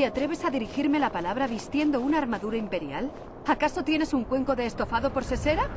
¿Te atreves a dirigirme la palabra vistiendo una armadura imperial? ¿Acaso tienes un cuenco de estofado por sesera?